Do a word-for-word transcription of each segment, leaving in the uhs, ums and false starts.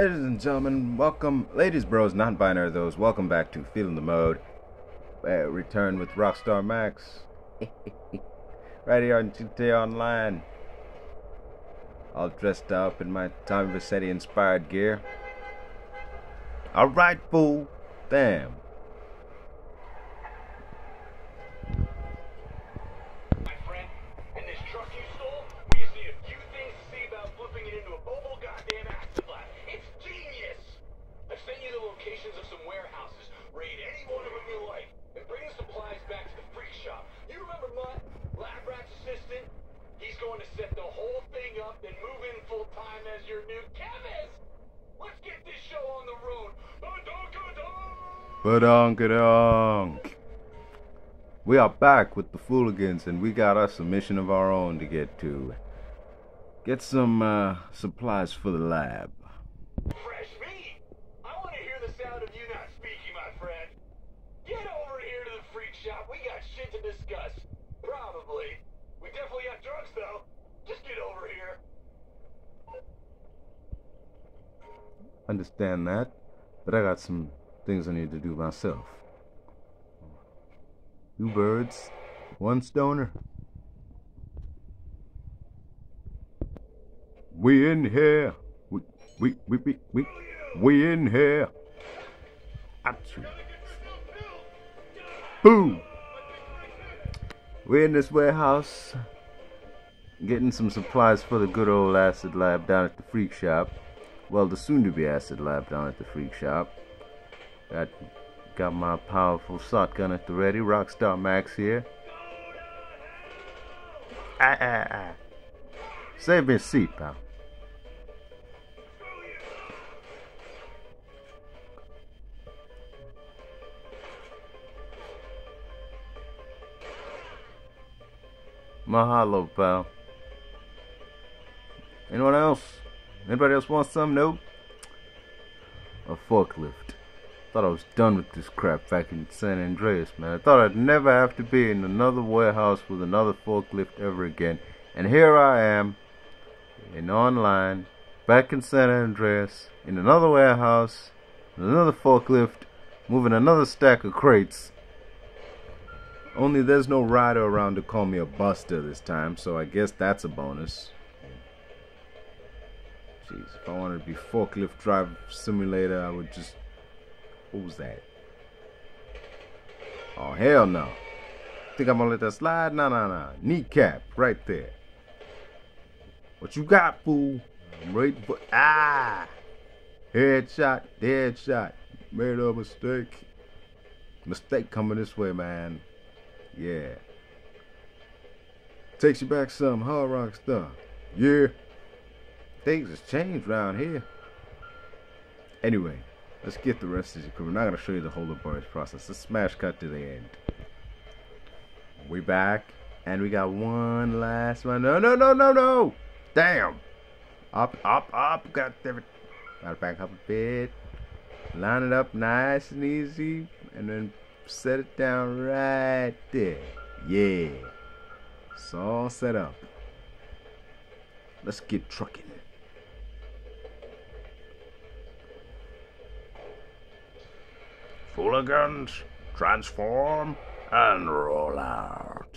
Ladies and gentlemen, welcome, ladies, bros, non-binary those, welcome back to Feelin' the Mode. Uh, return with Rockstar Max. Right here on G T A Online. All dressed up in my Tommy Vercetti inspired gear. Alright, fool. Damn. Ba-donk-a-donk. We are back with the Fooliganz, and we got us a mission of our own to get to. Get some uh, supplies for the lab. Fresh meat! I want to hear the sound of you not speaking, my friend. Get over here to the freak shop. We got shit to discuss. Probably. We definitely got drugs, though. Just get over here. Understand that, but I got some things I need to do myself. Two birds, one stoner. We in here. We we we we we, we in here. Achoo. Boom. We're in this warehouse, getting some supplies for the good old acid lab down at the freak shop. Well, the soon-to-be acid lab down at the freak shop. I got my powerful shotgun at the ready. Rockstar Max here. Ah, ah, ah. Save me a seat, pal. Mahalo, pal. Anyone else? Anybody else want some? Nope. A forklift. Thought I was done with this crap back in San Andreas, man. I thought I'd never have to be in another warehouse with another forklift ever again. And here I am, in online, back in San Andreas, in another warehouse, with another forklift, moving another stack of crates. Only there's no rider around to call me a buster this time, so I guess that's a bonus. Jeez, if I wanted to be forklift drive simulator, I would just... Who's that? Oh, hell no. Think I'm gonna let that slide? Nah, nah, nah. Kneecap right there. What you got, fool? I'm right for. Ah! Headshot, dead shot. Made a mistake. Mistake coming this way, man. Yeah. Takes you back some, huh, Rockstar? Yeah. Things has changed around here. Anyway. Let's get the rest of the crew. I'm not going to show you the whole laborious process. Let's smash cut to the end. We back. And we got one last one. No, no, no, no, no. Damn. Up, up, up. Got to back up a bit. Line it up nice and easy. And then set it down right there. Yeah. It's all set up. Let's get trucking. Fooliganz, transform, and roll out.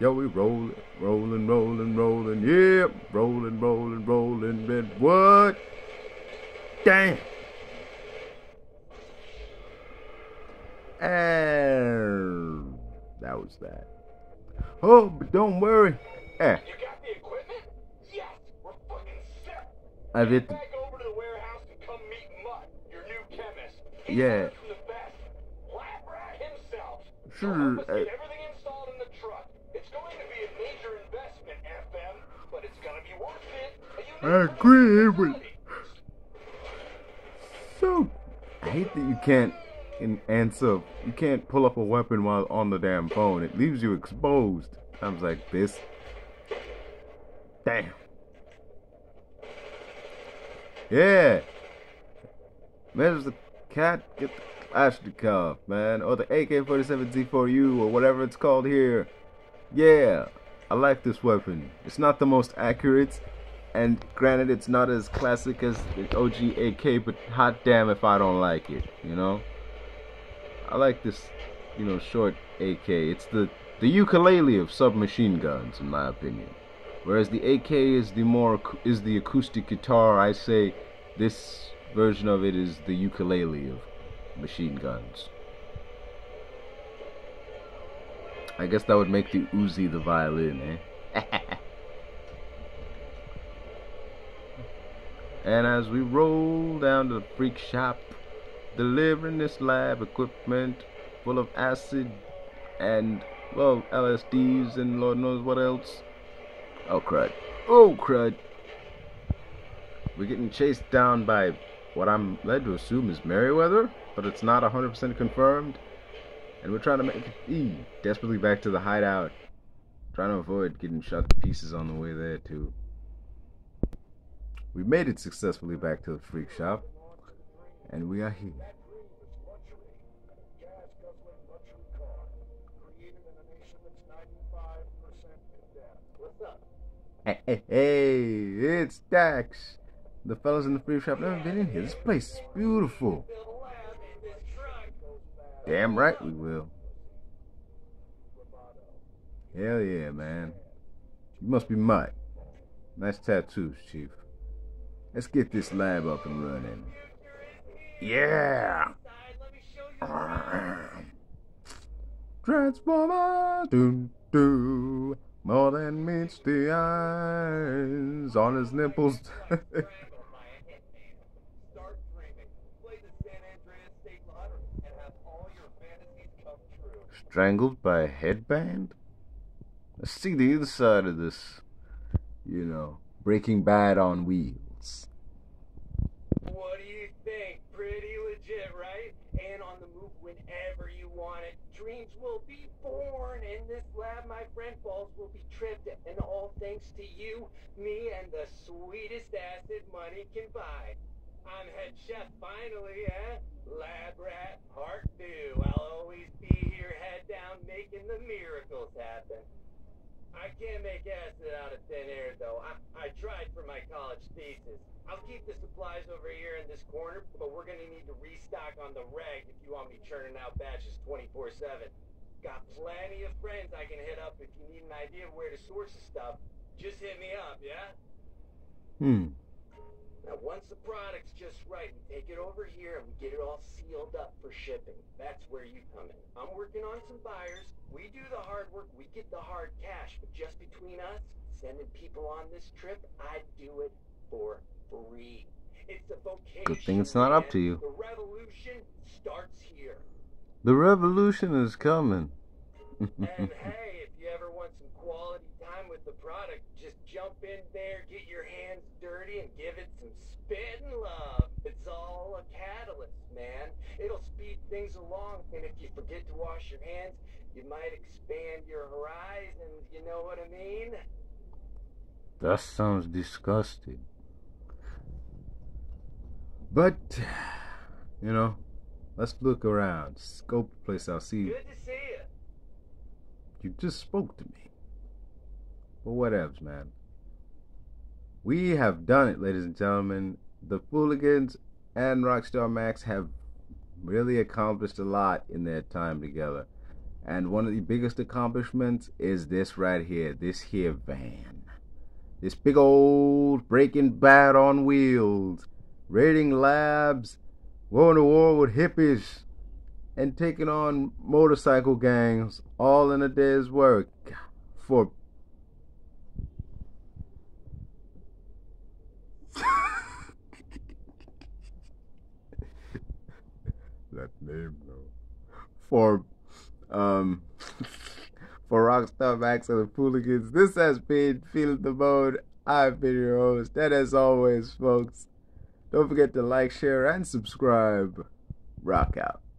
Yo, we rollin', rollin', rollin', rollin', yeah, rollin', rollin', rollin', man, what? Damn! And that was that. Oh, but don't worry. Eh. You got the equipment? Yes, we're fucking set. I did. The Yeah. Sure. Uh, everything installed in the truck. It's going to be a major investment, F M, but it's gonna be worth it. I agree with. So I hate that you can't answer. You can't pull up a weapon while on the damn phone. It leaves you exposed. Times like this. Damn. Yeah. Measures the cat, get the Kalashnikov, man, or the A K forty-seven Z four U, or whatever it's called here. Yeah, I like this weapon. It's not the most accurate, And granted, it's not as classic as the O G A K, but hot damn if I don't like it, you know? I like this, you know, short A K. It's the, the ukulele of submachine guns, in my opinion. Whereas the A K is the more, is the acoustic guitar, I say this version of it is the ukulele of machine guns. I guess that would make the Uzi the violin, eh? And as we roll down to the freak shop, delivering this lab equipment full of acid and, well, L S Ds and Lord knows what else. Oh, crud. Oh, crud. We're getting chased down by what I'm led to assume is Merryweather, but it's not one hundred percent confirmed. And we're trying to make it e desperately back to the hideout. Trying to avoid getting shot to pieces on the way there, too. We made it successfully back to the freak shop, and we are here. Hey, hey, hey, it's Dax. The fellas in the freak shop never been in here. This place is beautiful. Damn right we will. Hell yeah, man. You must be Mike. Nice tattoos, Chief. Let's get this lab up and running. Yeah! Transformer! Doo doo! More than meets the eyes on his nipples. Start dreaming. Play the San Andreas state lottery and have all your fantasies come true. Strangled by a headband? Let's see the other side of this, you know, Breaking Bad on weed. What do you think? Pretty legit, right? And on the move whenever you want it. Dreams will be born in this lab, my friend. Balls will be tripped, and all thanks to you, me, and the sweetest acid money can buy. I'm head chef finally, eh? Lab rat part two. I'll always be here, head down, making the miracles happen. I can't make acid out of thin air, though. I, I tried for my college thesis. I'll keep the supplies over here in this corner, but we're gonna need to restock on the reg if you want me churning out batches twenty-four seven. Got plenty of friends I can hit up if you need an idea of where to source the stuff. Just hit me up, yeah? Hmm. Now, once the product's just right, we take it over here and we get it all sealed up for shipping. That's where you come in. I'm working on some buyers. We do the hard work, we get the hard cash, but just between us, sending people on this trip, I do it for free. It's a vocation. Good thing it's not up to you. The revolution starts here. The revolution is coming. And hey, if you ever want some quality time with the product, just jump in there, get your hands dirty, and give it some spit and love. It's all a catalyst, man. It'll speed things along, and if you forget to wash your hands, you might expand your horizons, you know what I mean? That sounds disgusting. But, you know, let's look around. Scope the place out. See. Good to see you. You just spoke to me. But whatevs, man. We have done it, ladies and gentlemen. The Fooliganz and Rockstar Max have really accomplished a lot in their time together. And one of the biggest accomplishments is this right here. This here van. This big old Breaking Bad on wheels. Raiding labs. Going to war with hippies. And taking on motorcycle gangs all in a day's work for that name though for um for Rockstar Max and the Fooliganz. This has been Feelin' the Mode. I've been your host, and as always, folks, don't forget to like, share, and subscribe. Rock out.